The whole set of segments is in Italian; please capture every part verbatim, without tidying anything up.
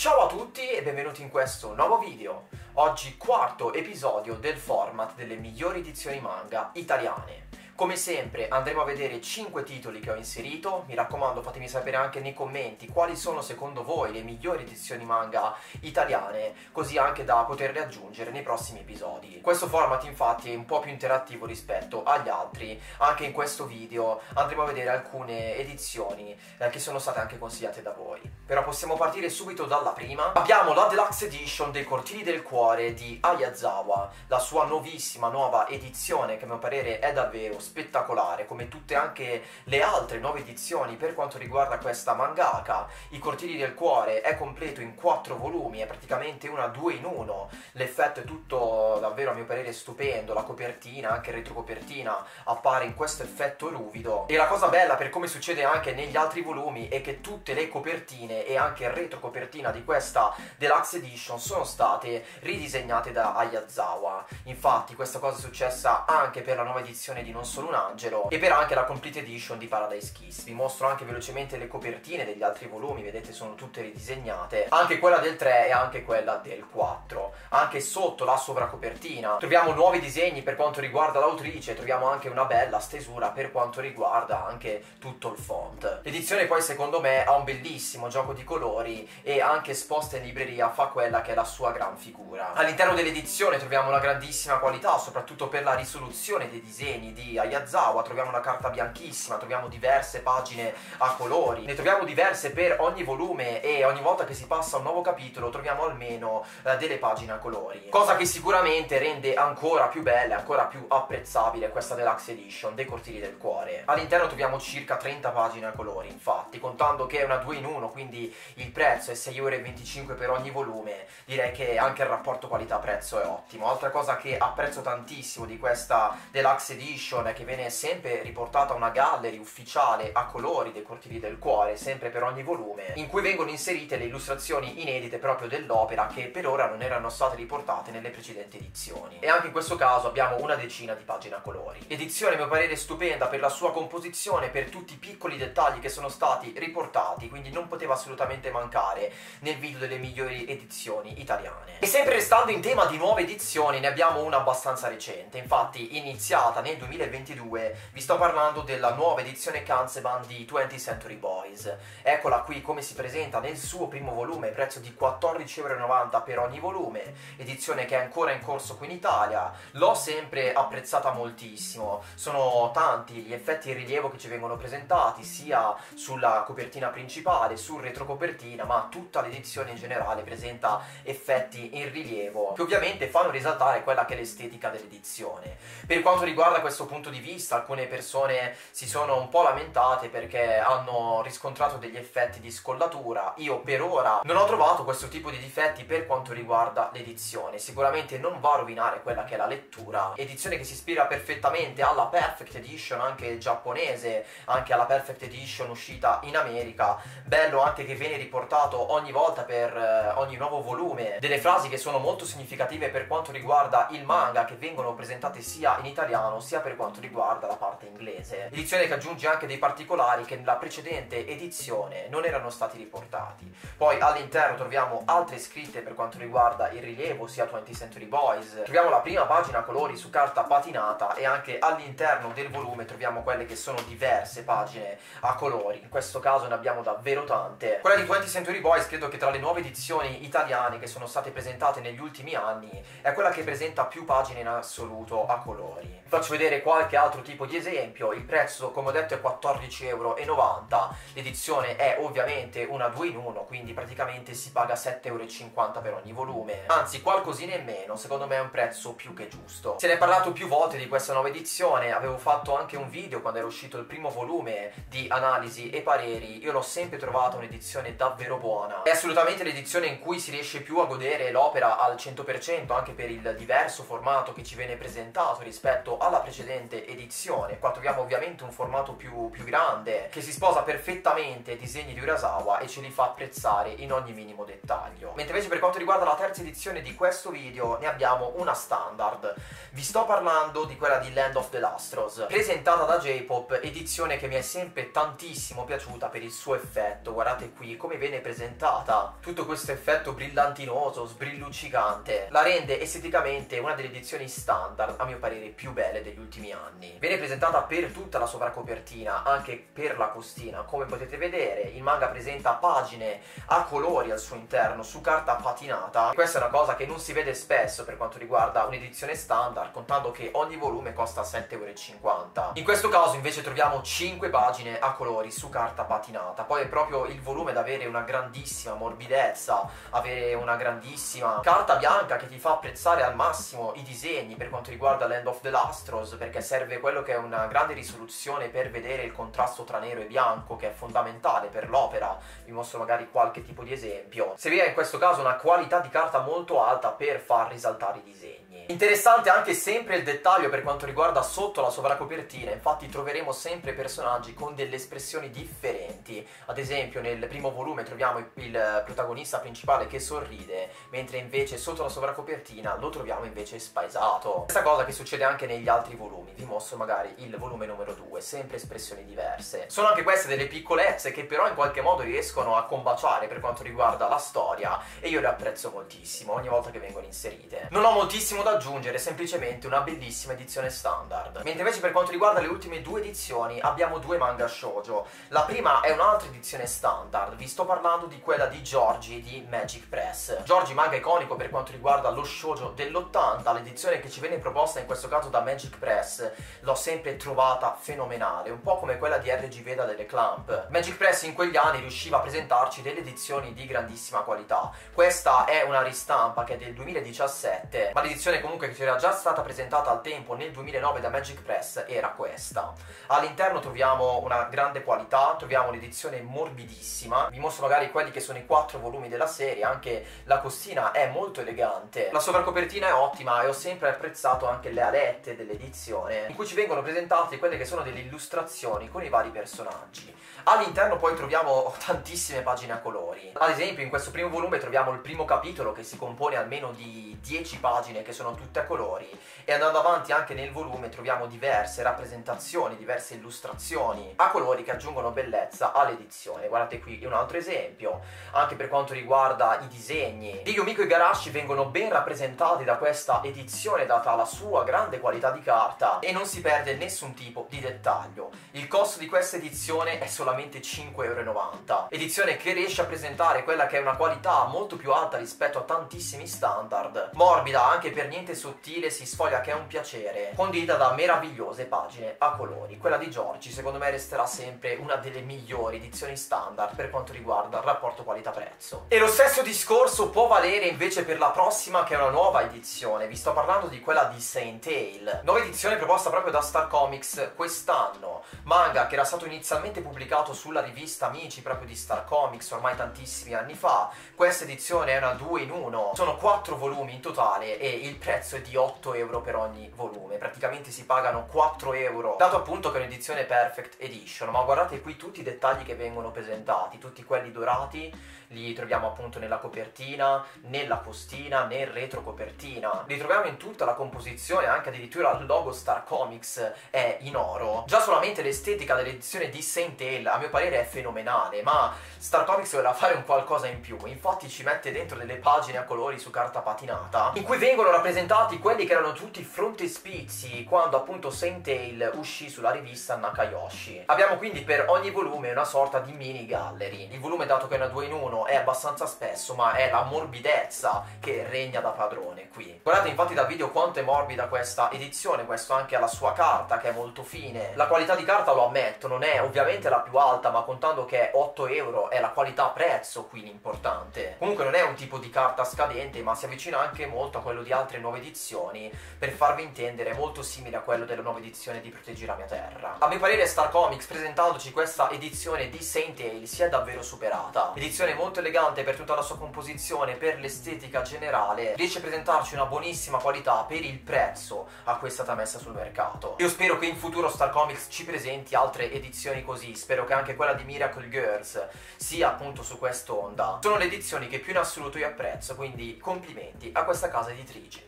Ciao a tutti e benvenuti in questo nuovo video, oggi quarto episodio del format delle migliori edizioni manga italiane. Come sempre andremo a vedere cinque titoli che ho inserito, mi raccomando fatemi sapere anche nei commenti quali sono secondo voi le migliori edizioni manga italiane, così anche da poterle aggiungere nei prossimi episodi. Questo format infatti è un po' più interattivo rispetto agli altri, anche in questo video andremo a vedere alcune edizioni che sono state anche consigliate da voi. Però possiamo partire subito dalla prima. Abbiamo la Deluxe Edition dei Cortili del Cuore di Ayazawa, la sua nuovissima nuova edizione che a mio parere è davvero spettacolare, come tutte anche le altre nuove edizioni per quanto riguarda questa mangaka. I Cortili del Cuore è completo in quattro volumi, è praticamente una due in uno, l'effetto è tutto davvero a mio parere stupendo, la copertina, anche il retrocopertina appare in questo effetto ruvido, e la cosa bella, per come succede anche negli altri volumi, è che tutte le copertine e anche il retrocopertina di questa Deluxe Edition sono state ridisegnate da Ayazawa. Infatti questa cosa è successa anche per la nuova edizione di Non Solo. Un angelo e per anche la Complete Edition di Paradise Kiss. Vi mostro anche velocemente le copertine degli altri volumi, vedete sono tutte ridisegnate, anche quella del tre e anche quella del quattro. Anche sotto la sovracopertina troviamo nuovi disegni per quanto riguarda l'autrice, troviamo anche una bella stesura per quanto riguarda anche tutto il font. L'edizione poi secondo me ha un bellissimo gioco di colori e anche esposta in libreria fa quella che è la sua gran figura. All'interno dell'edizione troviamo una grandissima qualità, soprattutto per la risoluzione dei disegni di Ayazawa, troviamo una carta bianchissima, troviamo diverse pagine a colori, ne troviamo diverse per ogni volume e ogni volta che si passa a un nuovo capitolo troviamo almeno eh, delle pagine a colori, cosa che sicuramente rende ancora più bella, ancora più apprezzabile questa Deluxe Edition dei Cortili del Cuore. All'interno troviamo circa trenta pagine a colori, infatti contando che è una due in uno, quindi il prezzo è sei euro e venticinque per ogni volume, direi che anche il rapporto qualità-prezzo è ottimo. Altra cosa che apprezzo tantissimo di questa Deluxe Edition che viene sempre riportata una gallery ufficiale a colori dei Cortili del Cuore, sempre per ogni volume, in cui vengono inserite le illustrazioni inedite proprio dell'opera che per ora non erano state riportate nelle precedenti edizioni, e anche in questo caso abbiamo una decina di pagine a colori. Edizione a mio parere stupenda per la sua composizione, per tutti i piccoli dettagli che sono stati riportati, quindi non poteva assolutamente mancare nel video delle migliori edizioni italiane. E sempre restando in tema di nuove edizioni, ne abbiamo una abbastanza recente, infatti iniziata nel duemilaventi, vi sto parlando della nuova edizione Kanzeman di twentieth Century Boys. Eccola qui come si presenta nel suo primo volume, prezzo di quattordici euro e novanta per ogni volume, edizione che è ancora in corso qui in Italia. L'ho sempre apprezzata moltissimo, sono tanti gli effetti in rilievo che ci vengono presentati sia sulla copertina principale, sul retrocopertina, ma tutta l'edizione in generale presenta effetti in rilievo che ovviamente fanno risaltare quella che è l'estetica dell'edizione. Per quanto riguarda questo punto di vista, alcune persone si sono un po' lamentate perché hanno riscontrato degli effetti di scollatura. Io per ora non ho trovato questo tipo di difetti per quanto riguarda l'edizione, sicuramente non va a rovinare quella che è la lettura. Edizione che si ispira perfettamente alla Perfect Edition anche giapponese, anche alla Perfect Edition uscita in America. Bello anche che viene riportato ogni volta per eh, ogni nuovo volume delle frasi che sono molto significative per quanto riguarda il manga, che vengono presentate sia in italiano sia per quanto riguarda la parte inglese. Edizione che aggiunge anche dei particolari che nella precedente edizione non erano stati riportati. Poi all'interno troviamo altre scritte per quanto riguarda il rilievo sia twentieth Century Boys, troviamo la prima pagina a colori su carta patinata e anche all'interno del volume troviamo quelle che sono diverse pagine a colori, in questo caso ne abbiamo davvero tante. Quella di twentieth Century Boys credo che tra le nuove edizioni italiane che sono state presentate negli ultimi anni è quella che presenta più pagine in assoluto a colori. Vi faccio vedere qua qualche altro tipo di esempio. Il prezzo come ho detto è quattordici euro e novanta, l'edizione è ovviamente una due in uno, quindi praticamente si paga sette euro e cinquanta per ogni volume, anzi qualcosina in meno. Secondo me è un prezzo più che giusto. Se ne è parlato più volte di questa nuova edizione, avevo fatto anche un video quando era uscito il primo volume di analisi e pareri. Io l'ho sempre trovata un'edizione davvero buona, è assolutamente l'edizione in cui si riesce più a godere l'opera al cento per cento, anche per il diverso formato che ci viene presentato rispetto alla precedente queste edizioni. Qua troviamo ovviamente un formato più, più grande che si sposa perfettamente ai disegni di Urasawa e ce li fa apprezzare in ogni minimo dettaglio. Mentre invece per quanto riguarda la terza edizione di questo video ne abbiamo una standard. Vi sto parlando di quella di Land of the Lustrous, presentata da J-Pop, edizione che mi è sempre tantissimo piaciuta per il suo effetto. Guardate qui come viene presentata, tutto questo effetto brillantinoso, sbrilluccicante, la rende esteticamente una delle edizioni standard a mio parere più belle degli ultimi anni. Viene presentata per tutta la sovracopertina, anche per la costina, come potete vedere. Il manga presenta pagine a colori al suo interno su carta patinata, e questa è una cosa che non si vede spesso per quanto riguarda un'edizione standard, contando che ogni volume costa sette euro e cinquanta. In questo caso invece troviamo cinque pagine a colori su carta patinata. Poi è proprio il volume ad avere una grandissima morbidezza, avere una grandissima carta bianca che ti fa apprezzare al massimo i disegni per quanto riguarda Land of the Lustrous, perché serve quello che è una grande risoluzione per vedere il contrasto tra nero e bianco, che è fondamentale per l'opera. Vi mostro magari qualche tipo di esempio. Si vede in questo caso una qualità di carta molto alta per far risaltare i disegni. Interessante anche sempre il dettaglio per quanto riguarda sotto la sovracopertina. Infatti troveremo sempre personaggi con delle espressioni differenti. Ad esempio nel primo volume troviamo il protagonista principale che sorride, mentre invece sotto la sovracopertina lo troviamo invece spaesato. Questa cosa che succede anche negli altri volumi. Vi mostro magari il volume numero due, sempre espressioni diverse. Sono anche queste delle piccolezze che però in qualche modo riescono a combaciare per quanto riguarda la storia, e io le apprezzo moltissimo ogni volta che vengono inserite. Non ho moltissimo da aggiungere, semplicemente una bellissima edizione standard. Mentre invece per quanto riguarda le ultime due edizioni abbiamo due manga shoujo. La prima è un'altra edizione standard, vi sto parlando di quella di Giorgi di Magic Press. Giorgi, manga iconico per quanto riguarda lo shoujo dell'ottanta, l'edizione che ci viene proposta in questo caso da Magic Press l'ho sempre trovata fenomenale, un po' come quella di R G Veda delle Clamp. Magic Press in quegli anni riusciva a presentarci delle edizioni di grandissima qualità. Questa è una ristampa che è del duemiladiciassette, ma l'edizione comunque che era già stata presentata al tempo nel duemilanove da Magic Press era questa. All'interno troviamo una grande qualità, troviamo un'edizione morbidissima. Vi mostro magari quelli che sono i quattro volumi della serie. Anche la costina è molto elegante, la sovracopertina è ottima, e ho sempre apprezzato anche le alette dell'edizione in cui ci vengono presentate quelle che sono delle illustrazioni con i vari personaggi. All'interno poi troviamo tantissime pagine a colori. Ad esempio in questo primo volume troviamo il primo capitolo che si compone almeno di dieci pagine che sono tutte a colori, e andando avanti anche nel volume troviamo diverse rappresentazioni, diverse illustrazioni a colori che aggiungono bellezza all'edizione. Guardate qui un altro esempio. Anche per quanto riguarda i disegni di Yomiko Igarashi vengono ben rappresentati da questa edizione data la sua grande qualità di carta, e non si perde nessun tipo di dettaglio. Il costo di questa edizione è solamente cinque euro e novanta, edizione che riesce a presentare quella che è una qualità molto più alta rispetto a tantissimi standard, morbida, anche per niente sottile, si sfoglia che è un piacere, condita da meravigliose pagine a colori. Quella di Giorgi secondo me resterà sempre una delle migliori edizioni standard per quanto riguarda il rapporto qualità-prezzo. E lo stesso discorso può valere invece per la prossima, che è una nuova edizione. Vi sto parlando di quella di Saint Tail, nuova edizione proposta proprio da Star Comics quest'anno, manga che era stato inizialmente pubblicato sulla rivista Amici proprio di Star Comics ormai tantissimi anni fa. Questa edizione è una due in uno, sono quattro volumi in totale e il prezzo è di otto euro per ogni volume, praticamente si pagano quattro euro, dato appunto che è un'edizione Perfect Edition. Ma guardate qui tutti i dettagli che vengono presentati, tutti quelli dorati, li troviamo appunto nella copertina, nella costina, nel retrocopertina, li troviamo in tutta la composizione, anche addirittura il logo Star Comics è in oro. Già solamente l'estetica dell'edizione di Saint Tail a mio parere è fenomenale, ma Star Comics voleva fare un qualcosa in più. Infatti ci mette dentro delle pagine a colori su carta patinata in cui vengono rappresentati quelli che erano tutti frontispizi quando appunto Saint Tail uscì sulla rivista Nakayoshi. Abbiamo quindi per ogni volume una sorta di mini gallery. Il volume, dato che è una due in uno, è abbastanza spesso, ma è la morbidezza che regna da padrone qui. Guardate infatti dal video quanto è morbida questa edizione, questo anche alla sua carta che è molto fine. La qualità di carta, lo ammetto, non è ovviamente la più alta, ma contando che otto euro è la qualità prezzo qui l'importante. Comunque non è un tipo di carta scadente, ma si avvicina anche molto a quello di altre nuove edizioni. Per farvi intendere, è molto simile a quello della nuova edizione di Proteggi la mia Terra. A mio parere Star Comics presentandoci questa edizione di Saint Tail si è davvero superata. Edizione molto molto elegante per tutta la sua composizione, per l'estetica generale, riesce a presentarci una buonissima qualità per il prezzo a cui è stata messa sul mercato. Io spero che in futuro Star Comics ci presenti altre edizioni così, spero che anche quella di Miracle Girls sia appunto su quest'onda. Sono le edizioni che più in assoluto io apprezzo, quindi complimenti a questa casa editrice.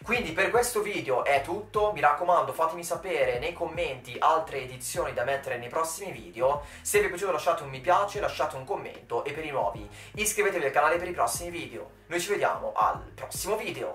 Quindi per questo video è tutto, mi raccomando fatemi sapere nei commenti altre edizioni da mettere nei prossimi video, se vi è piaciuto lasciate un mi piace, lasciate un commento e per i nuovi iscrivetevi al canale per i prossimi video. Noi ci vediamo al prossimo video!